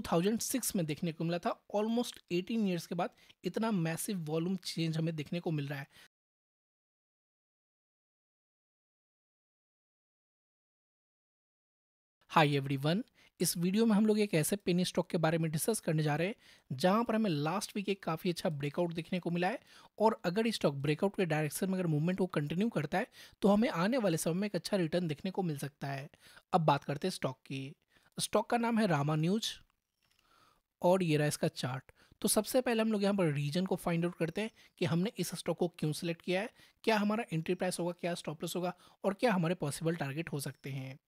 2006 में देखने को मिला था। ऑलमोस्ट 18 ईयर्स के बाद इतना मैसिव वॉल्यूम चेंज हमें देखने को मिल रहा है। हाय एवरीवन, इस वीडियो में हम लोग एक ऐसे पेनी स्टॉक के बारे में डिस्कस करने जा रहे हैं जहां पर हमें लास्ट वीक एक काफ़ी अच्छा ब्रेकआउट देखने को मिला है, और अगर स्टॉक ब्रेकआउट के डायरेक्शन में अगर मूवमेंट को कंटिन्यू करता है तो हमें आने वाले समय में एक अच्छा रिटर्न देखने को मिल सकता है। अब बात करते हैं स्टॉक की। स्टॉक का नाम है रामा न्यूज और ये रहा इसका चार्ट। तो सबसे पहले हम लोग यहाँ पर रीजन को फाइंड आउट करते हैं कि हमने इस स्टॉक को क्यों सिलेक्ट किया है, क्या हमारा एंट्री प्राइस होगा, क्या स्टॉप लॉस होगा और क्या हमारे पॉसिबल टारगेट हो सकते हैं।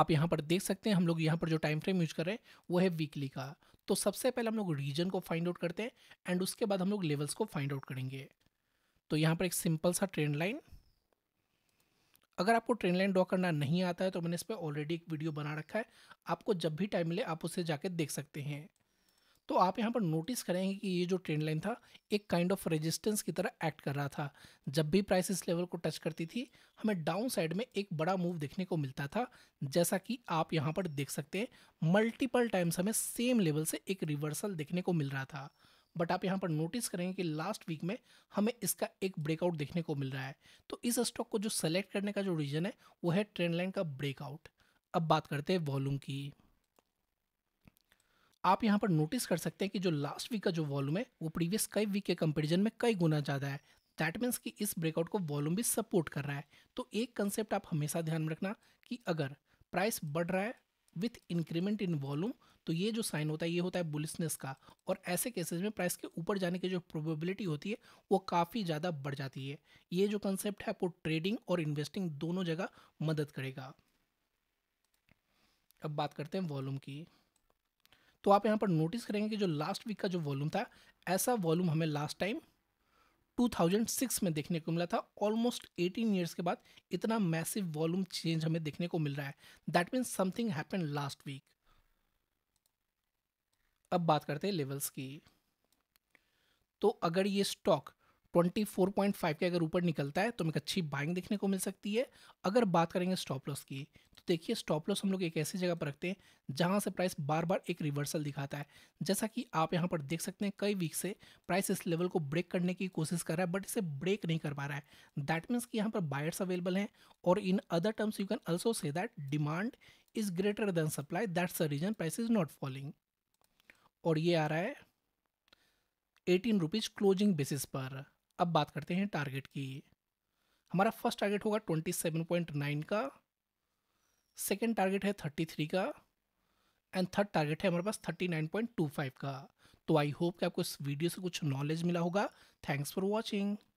आप यहाँ पर देख सकते हैं हम लोग यहाँ पर जो टाइम फ्रेम यूज कर रहे हैं वो है वीकली का। तो सबसे पहले हम लोग रीजन को फाइंड आउट करते हैं एंड उसके बाद हम लोग लेवल्स को फाइंड आउट करेंगे। तो यहाँ पर एक सिंपल सा ट्रेंड लाइन, अगर आपको ट्रेंड लाइन ड्रॉ करना नहीं आता है तो मैंने इस पर ऑलरेडी एक वीडियो बना रखा है, आपको जब भी टाइम मिले आप उसे जाके देख सकते हैं। तो आप यहाँ पर नोटिस करेंगे कि ये जो ट्रेंड लाइन था एक काइंड ऑफ रेजिस्टेंस की तरह एक्ट कर रहा था। जब भी प्राइस इस लेवल को टच करती थी हमें डाउन साइड में एक बड़ा मूव देखने को मिलता था, जैसा कि आप यहाँ पर देख सकते हैं। मल्टीपल टाइम्स हमें सेम लेवल से एक रिवर्सल देखने को मिल रहा था, बट आप यहाँ पर नोटिस करेंगे कि लास्ट वीक में हमें इसका एक ब्रेकआउट देखने को मिल रहा है। तो इस स्टॉक को जो सेलेक्ट करने का जो रीजन है वो है ट्रेंड लाइन का ब्रेकआउट। अब बात करते हैं वॉल्यूम की। आप यहाँ पर नोटिस कर सकते हैं कि जो लास्ट वीक का जो वॉल्यूम है वो प्रीवियस कई वीक के कंपैरिजन में कई गुना ज़्यादा है। दैट मीन्स कि इस ब्रेकआउट को वॉल्यूम भी सपोर्ट कर रहा है। तो एक कंसेप्ट आप हमेशा ध्यान में रखना कि अगर प्राइस बढ़ रहा है विथ इंक्रीमेंट इन वॉल्यूम तो ये जो साइन होता है ये होता है बुलिशनेस का, और ऐसे केसेस में प्राइस के ऊपर जाने की जो प्रोबेबिलिटी होती है वो काफ़ी ज़्यादा बढ़ जाती है। ये जो कंसेप्ट है आपको ट्रेडिंग और इन्वेस्टिंग दोनों जगह मदद करेगा। अब बात करते हैं वॉल्यूम की। तो आप यहाँ पर नोटिस करेंगे कि जो लास्ट वीक का जो वॉल्यूम था ऐसा वॉल्यूम हमें लास्ट टाइम 2006 में देखने को मिला था। ऑलमोस्ट 18 ईयर्स के बाद इतना मैसिव वॉल्यूम चेंज हमें देखने को मिल रहा है। That means something happened last week. अब बात करते हैं लेवल्स की। तो अगर ये स्टॉक 24.5 के अगर ऊपर निकलता है तो हमें अच्छी बाइंग देखने को मिल सकती है। अगर बात करेंगे स्टॉप लॉस की तो देखिए स्टॉप लॉस हम लोग एक ऐसी जगह पर रखते हैं जहां से प्राइस बार बार एक रिवर्सल दिखाता है। जैसा कि आप यहां पर देख सकते हैं कई वीक से प्राइस इस लेवल को ब्रेक करने की कोशिश कर रहा है बट इसे ब्रेक नहीं कर पा रहा है। दैट मीन्स कि यहाँ पर बायर्स अवेलेबल हैं, और in other terms you can also say that demand is greater than supply, that's the reason price is not falling. और ये आ रहा है 18 रुपीज़ क्लोजिंग बेसिस पर। अब बात करते हैं टारगेट की। हमारा फर्स्ट टारगेट होगा 27.9 का, सेकंड टारगेट है 33 का, एंड थर्ड टारगेट है हमारे पास 39.25 का। तो आई होप कि आपको इस वीडियो से कुछ नॉलेज मिला होगा। Thanks for watching.